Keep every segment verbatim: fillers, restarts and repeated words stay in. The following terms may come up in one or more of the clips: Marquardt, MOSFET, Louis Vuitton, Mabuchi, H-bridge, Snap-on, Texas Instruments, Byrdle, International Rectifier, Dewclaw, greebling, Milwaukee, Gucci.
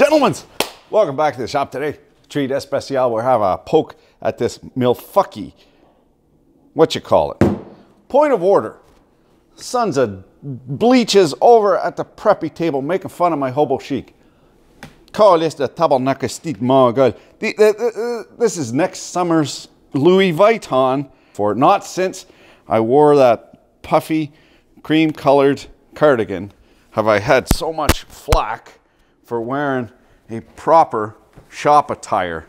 Gentlemen, welcome back to the shop today. Treat especial. We'll have a poke at this Milwaukee. What you call it? Point of order. Sons of bleaches over at the preppy table making fun of my hobo chic. This is next summer's Louis Vuitton. For not since I wore that puffy cream colored cardigan have I had so much flack for wearing a proper shop attire.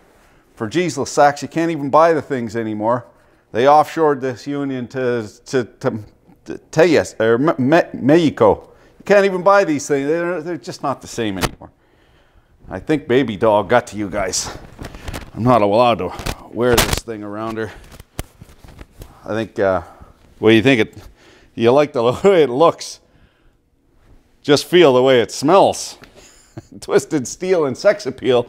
For Jesus' sacks, you can't even buy the things anymore. They offshored this union to to to, to Texas or Me Mexico. You can't even buy these things. They're, they're just not the same anymore. I think baby doll got to you guys. I'm not allowed to wear this thing around her. I think. Uh, well, you think it. You like the way it looks. Just feel the way it smells. Twisted steel and sex appeal,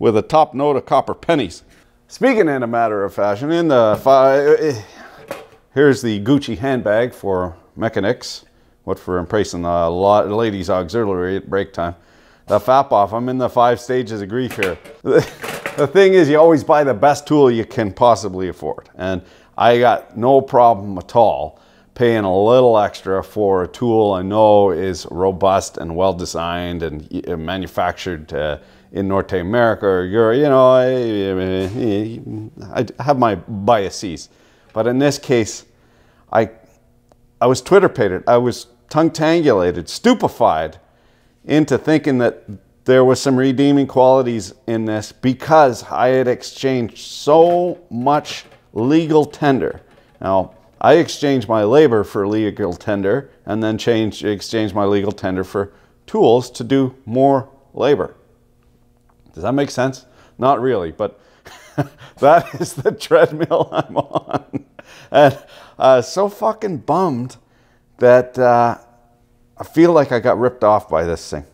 with a top note of copper pennies. Speaking in a matter of fashion, in the fi here's the Gucci handbag for mechanics. What for embracing the ladies' auxiliary at break time. The fap off. I'm in the five stages of grief here. The thing is, you always buy the best tool you can possibly afford, and I got no problem at all paying a little extra for a tool I know is robust and well designed and manufactured uh, in North America or Europe. You know, I, I have my biases, but in this case, I I was Twitter-pated, I was tongue-tangulated, stupefied into thinking that there was some redeeming qualities in this because I had exchanged so much legal tender. Now, I exchanged my labor for legal tender and then changed, exchanged my legal tender for tools to do more labor. Does that make sense? Not really, but that is the treadmill I'm on. And uh, so fucking bummed that uh, I feel like I got ripped off by this thing.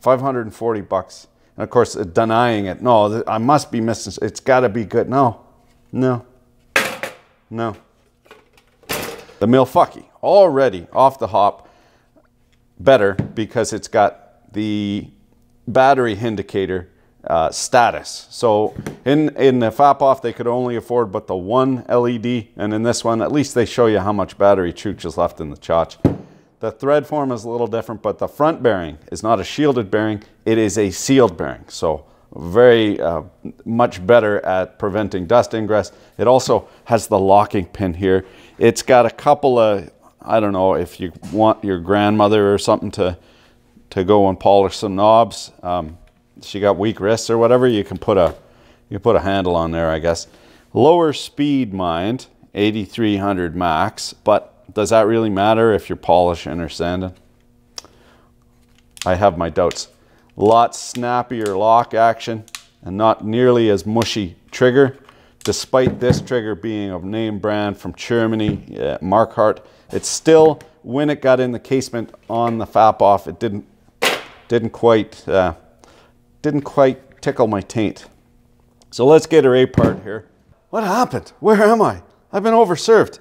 five hundred forty bucks. And of course, uh, denying it. No, I must be missing. It's got to be good. No, no, no. The Milwaukee, already off the hop, better because it's got the battery indicator uh, status. So in, in the Fap-Off, they could only afford but the one L E D, and in this one, at least they show you how much battery chooch is left in the chotch. The thread form is a little different, but the front bearing is not a shielded bearing, it is a sealed bearing. So very uh, much better at preventing dust ingress. It also has the locking pin here. It's got a couple of, I don't know if you want your grandmother or something to to go and polish some knobs. Um, she got weak wrists or whatever. You can put a you can put a handle on there, I guess. Lower speed, mind, eighty-three hundred max. But does that really matter if you're polishing or sanding? I have my doubts. Lots snappier lock action and not nearly as mushy trigger, despite this trigger being a name brand from Germany, yeah, Marquardt. It's still, when it got in the casement on the Fap Off, it didn't didn't quite uh, didn't quite tickle my taint. So let's get her A part here. What happened? Where am I? I've been overserved.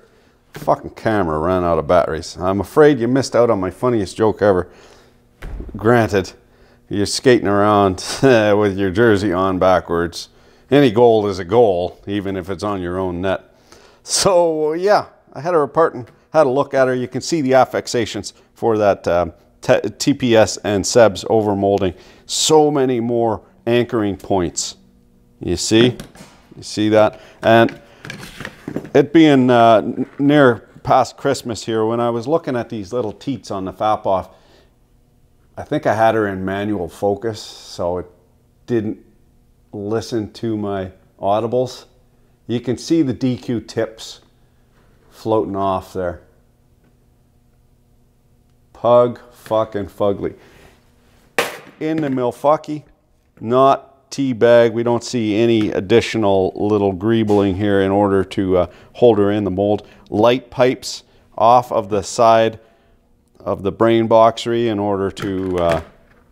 Fucking camera ran out of batteries. I'm afraid you missed out on my funniest joke ever. Granted. You're skating around with your jersey on backwards. Any goal is a goal, even if it's on your own net. So yeah, I had her apart and had a look at her. You can see the affixations for that um, T P S and Seb's overmolding. So many more anchoring points. You see? You see that? And it being uh, near past Christmas here, when I was looking at these little teats on the Fap-Off, I think I had her in manual focus, so it didn't listen to my audibles. You can see the D Q tips floating off there. Pug fucking fugly. In the Milwaukee, not tea bag. We don't see any additional little greebling here in order to uh, hold her in the mold. Light pipes off of the side of the brain boxery in order to uh,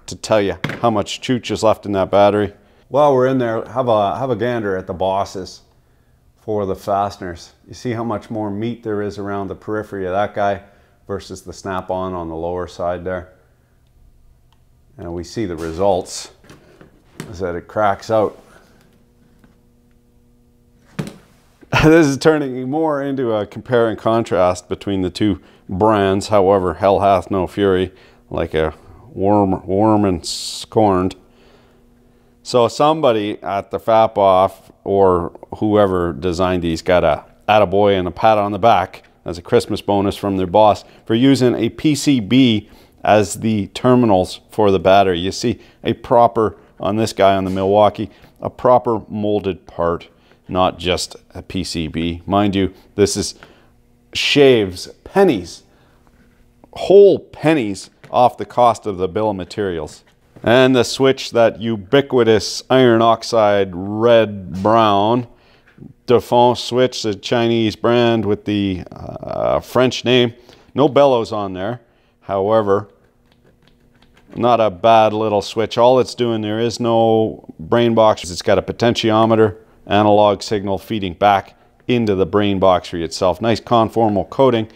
to tell you how much chooch is left in that battery. While we're in there, have a have a gander at the bosses for the fasteners. You see how much more meat there is around the periphery of that guy versus the Snap-on on the lower side there. And we see the results is that it cracks out. This is turning more into a compare and contrast between the two brands. However, hell hath no fury, like a worm, worm and scorned. So somebody at the Fap Off or whoever designed these got a attaboy and a pat on the back as a Christmas bonus from their boss for using a P C B as the terminals for the battery. You see a proper, on this guy on the Milwaukee, a proper molded part, not just a P C B. Mind you, this is shaves pennies, whole pennies off the cost of the bill of materials. And the switch, that ubiquitous iron oxide red brown Defense switch, the Chinese brand with the uh, French name. No bellows on there, however, not a bad little switch. All it's doing, there is no brain box. It's got a potentiometer, analog signal feeding back into the brain boxery itself. Nice conformal coating,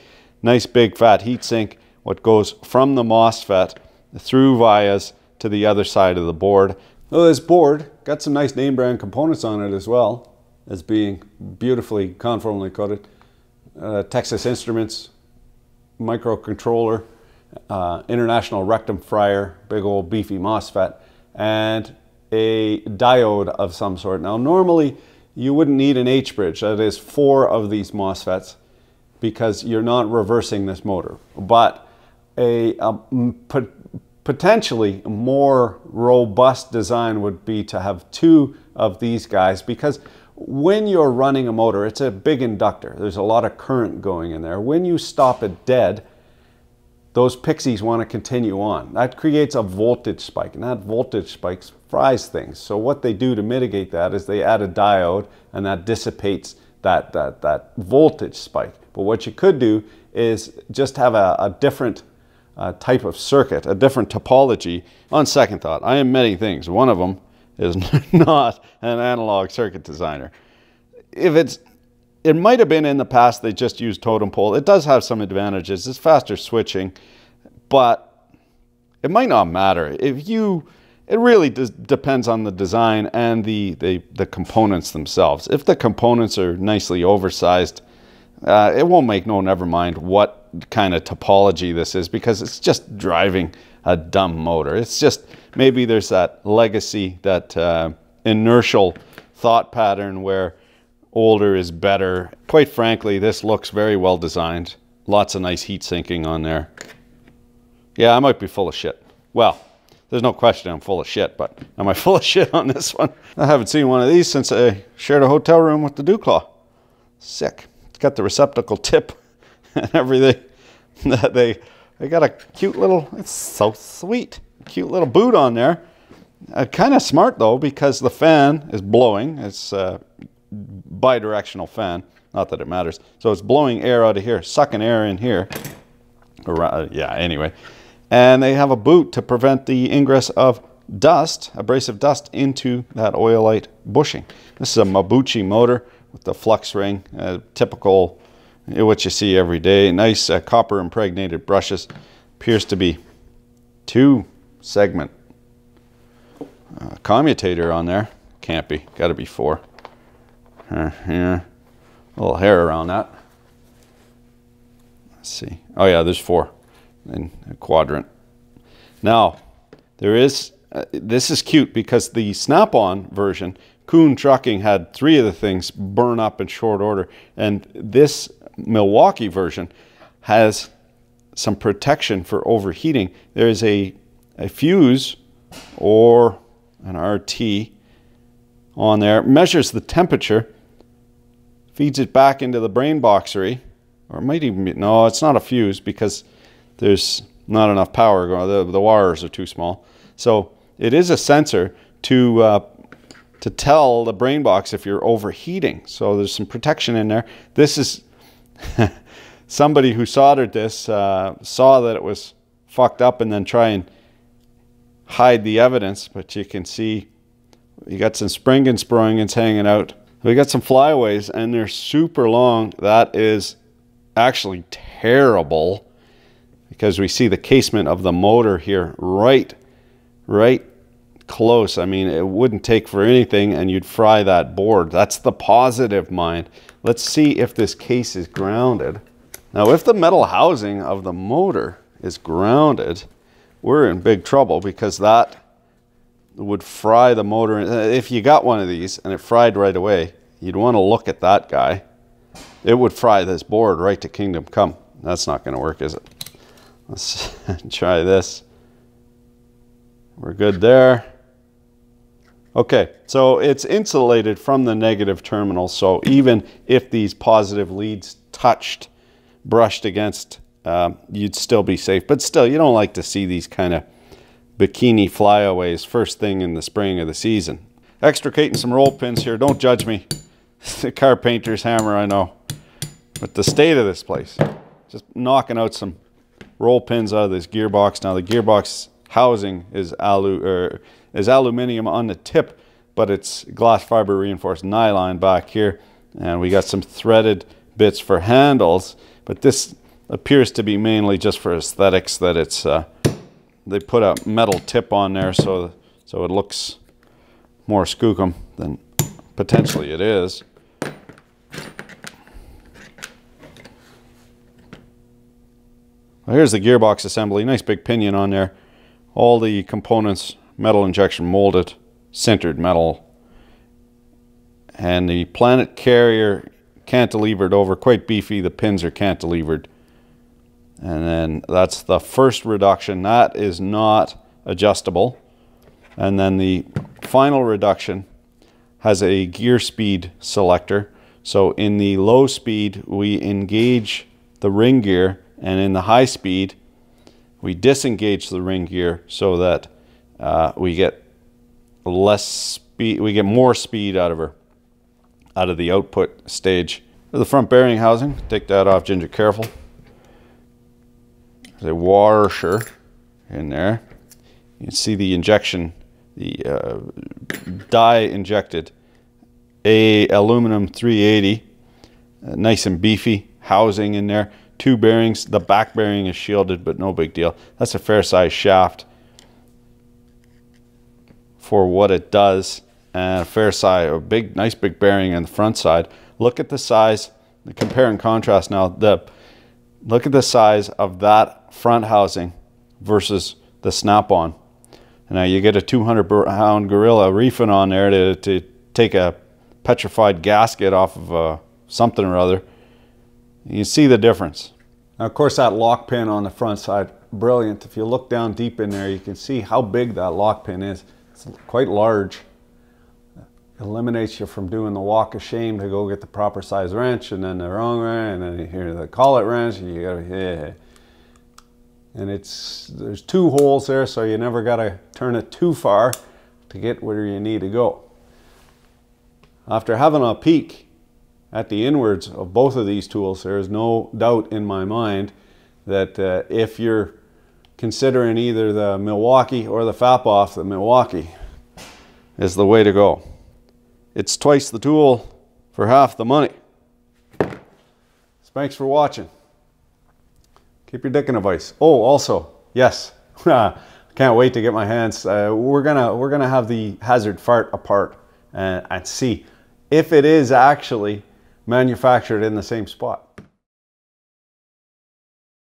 nice big fat heat sink. What goes from the MOSFET through vias to the other side of the board. Now this board got some nice name brand components on it as well as being beautifully conformally coated. Uh, Texas Instruments, microcontroller, uh, International Rectifier, big old beefy MOSFET, and a diode of some sort. Now normally you wouldn't need an H-bridge, that is four of these MOSFETs, because you're not reversing this motor. But a, a pot potentially more robust design would be to have two of these guys, because when you're running a motor, it's a big inductor. There's a lot of current going in there. When you stop it dead, those pixies want to continue on. That creates a voltage spike, and that voltage spike fries things. So what they do to mitigate that is they add a diode, and that dissipates that, that, that voltage spike. But what you could do is just have a, a different uh, type of circuit, a different topology. On second thought, I am many things. One of them is not an analog circuit designer. If it's, it might have been in the past they just used totem pole. It does have some advantages. It's faster switching, but it might not matter. If you, it really does, depends on the design and the, the, the components themselves. If the components are nicely oversized, uh, it won't make no never mind what kind of topology this is, because it's just driving a dumb motor. It's just, maybe there's that legacy, that uh, inertial thought pattern where older is better. Quite frankly, this looks very well designed. Lots of nice heat sinking on there. Yeah, I might be full of shit. Well, there's no question I'm full of shit, but am I full of shit on this one? I haven't seen one of these since I shared a hotel room with the Dewclaw. Sick. It's got the receptacle tip and everything. That they, they got a cute little, it's so sweet. Cute little boot on there. Uh, kind of smart though, because the fan is blowing. It's a bi-directional fan, not that it matters. So it's blowing air out of here, sucking air in here. Around, yeah, anyway. And they have a boot to prevent the ingress of dust, abrasive dust, into that oilite bushing. This is a Mabuchi motor with the flux ring, uh, typical, what you see every day. Nice uh, copper impregnated brushes. Appears to be two segment uh, commutator on there. Can't be, gotta be four. Uh, yeah, a little hair around that. Let's see. Oh yeah, there's four in a quadrant. Now there is uh, this is cute, because the Snap-on version, Kuhn Trucking, had three of the things burn up in short order, and this Milwaukee version has some protection for overheating. There is a a fuse or an R T on there, measures the temperature, feeds it back into the brain boxery, or it might even be, no, it's not a fuse, because there's not enough power going, the, the wires are too small. So it is a sensor to uh, to tell the brain box if you're overheating. So there's some protection in there. This is somebody who soldered this uh, saw that it was fucked up and then try and hide the evidence, but you can see you got some Springenspruingens hanging out. We got some flyaways, and they're super long. That is actually terrible, because we see the casement of the motor here right right close. I mean, it wouldn't take for anything and you'd fry that board. That's the positive mind. Let's see if this case is grounded. Now, if the metal housing of the motor is grounded, we're in big trouble, because that would fry the motor. If you got one of these and it fried right away, you'd want to look at that guy. It would fry this board right to kingdom come. That's not going to work, is it? Let's try this. We're good there. Okay, so it's insulated from the negative terminal, so even if these positive leads touched, brushed against, um, you'd still be safe. But still, you don't like to see these kind of bikini flyaways first thing in the spring of the season. Extricating some roll pins here. Don't judge me. The car painter's hammer, I know. But the state of this place. Just knocking out some roll pins out of this gearbox. Now the gearbox housing is alu er, is aluminium on the tip, but it's glass fiber reinforced nylon back here. And we got some threaded bits for handles. But this appears to be mainly just for aesthetics, that it's uh, they put a metal tip on there so so it looks more skookum than potentially it is. Well, here's the gearbox assembly. Nice big pinion on there. All the components, metal injection molded, sintered metal. And the planet carrier cantilevered over, quite beefy. The pins are cantilevered. And then that's the first reduction. That is not adjustable. And then the final reduction has a gear speed selector. So in the low speed, we engage the ring gear, and in the high speed, we disengage the ring gear so that uh, we get less speed, we get more speed out of her, out of the output stage. For the front bearing housing, take that off, Ginger, careful. There's a washer in there. You can see the injection, the uh, die injected, a aluminum three eighty, uh, nice and beefy housing in there. Two bearings, the back bearing is shielded, but no big deal. That's a fair size shaft for what it does, and a fair size, a big, nice big bearing on the front side. Look at the size, compare and contrast now. The look at the size of that front housing versus the Snap-on. Now you get a two hundred pound gorilla reefing on there to, to take a petrified gasket off of uh, something or other. You see the difference. Now, of course, that lock pin on the front side, brilliant. If you look down deep in there, you can see how big that lock pin is. It's quite large. Eliminates you from doing the walk of shame to go get the proper size wrench, and then the wrong wrench, and then here the collet wrench, and you gotta, yeah. And it's, there's two holes there, so you never gotta turn it too far to get where you need to go. After having a peek at the inwards of both of these tools, there is no doubt in my mind that uh, if you're considering either the Milwaukee or the Fap-Off, the Milwaukee is the way to go. It's twice the tool for half the money. Thanks for watching. Keep your dick in a vice. Oh, also, yes, can't wait to get my hands. Uh, we're gonna we're gonna have the hazard fart apart and, and see if it is actually manufactured in the same spot.